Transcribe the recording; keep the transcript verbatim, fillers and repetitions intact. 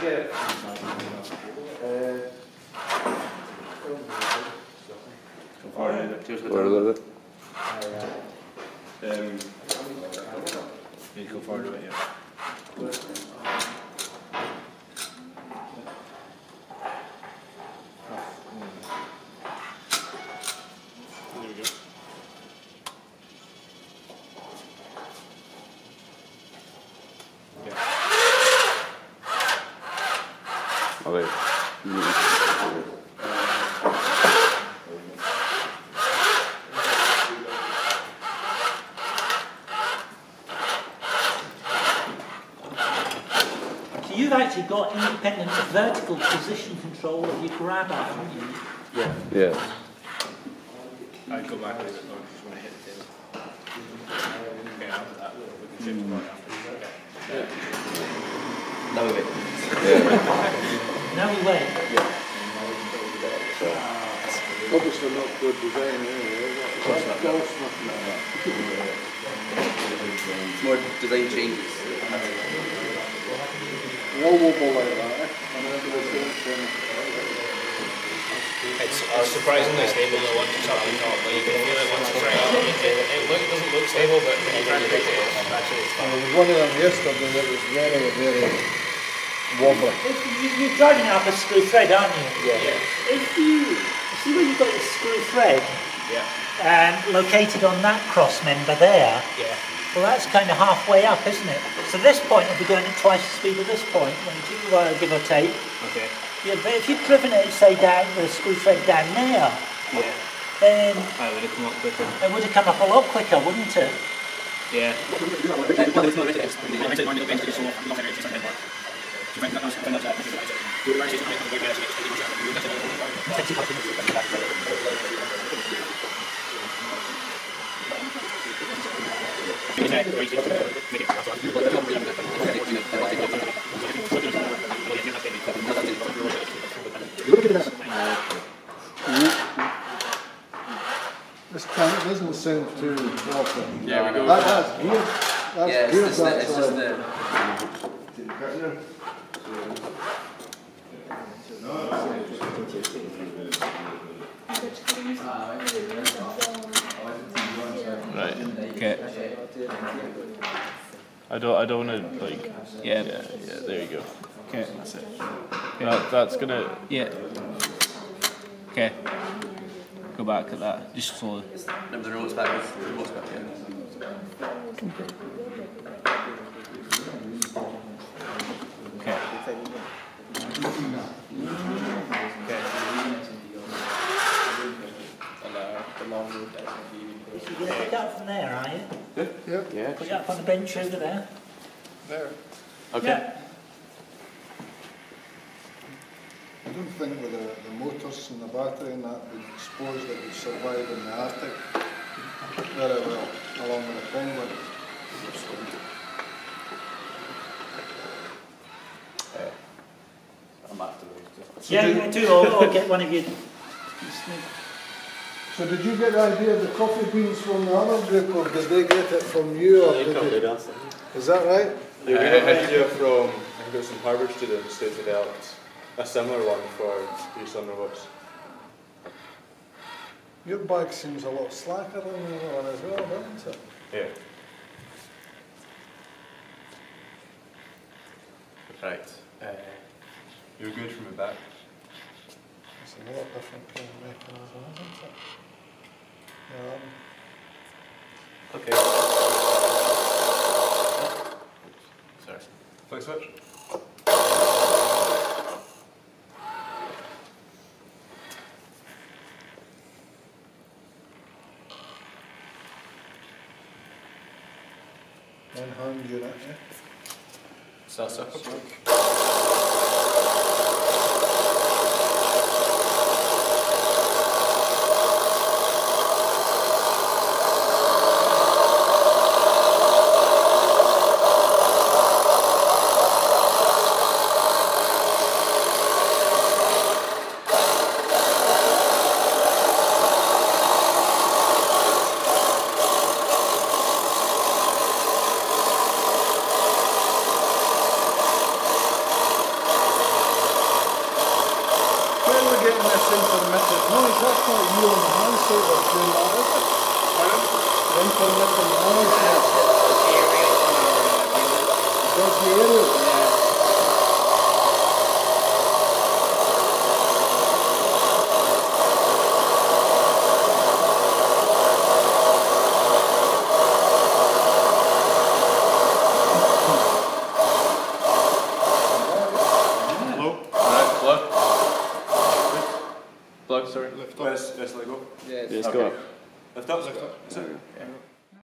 get it. Um, you go forward a bit, yeah. You've got independent vertical position control that you grab at, haven't you? Yeah. Yeah. I'd go back a little bit more because you want to hit the table. Okay, after that, we can shift more after. Okay. Now we wait. Now we wait. Yeah. Obviously not good design anyway. It's more design changes. No wobble like that. It's uh, surprisingly stable though once it's up and top, but you can feel it once it's right up. It look, doesn't look stable, but when you try to pick it up, actually it's fine. There was one of them yesterday that was very, very wobbly. You, you're driving up a screw thread, aren't you? Yeah. Yeah. If you see where you've got the screw thread, yeah, and located on that cross member there. Yeah. Well, that's kind of halfway up, isn't it? So this point will be going at twice the speed of this point, you, uh, give or take. Okay. Yeah, but if you've driven it, say, down the screw thread down there, yeah, then I would have come up quicker. It would have come up a lot quicker, wouldn't it? Yeah. Make it make this plant doesn't seem too often. Yeah, we go. That, that's good. That's yeah, good. It's, that's just the, right. Okay. I don't. I don't want to like. Yeah. Yeah. Yeah. There you go. Okay. That's it. Okay. That, that's gonna. Yeah. Okay. Go back at that. Just slowly. Remember the roll's back. The roll's back. Okay. You're going to pick up from there, are you? Yeah. Yeah. Yeah. Put it up on the bench over there. There. Okay. Yeah. I don't think with the, the motors and the battery and that would suppose that would survive in the Arctic very well, along with the penguin. Uh, I'm after those two. Yeah, you do, or, or get one of you. So did you get the idea of the coffee beans from the other group, or did they get it from you? Or did you? Is that right? Yeah, we got an idea from, I think it was some Harvard students who developed a similar one for East London Woods. Your bike seems a lot slacker than the other one as well, doesn't it? Yeah. Right. Uh, you're good from the back. It's a lot different kind of mechanism, isn't it? Um, okay. Sorry. Flick switch. One hand unit, yeah? Start circle. you on the one side of the other side. Pardon? One from the other side. That's the area. That's the area. Yeah. Sorry. Lift up. Let's, let's let go. Yes. Yes, okay. Go up. Lift up, lift up. Is it? Yeah.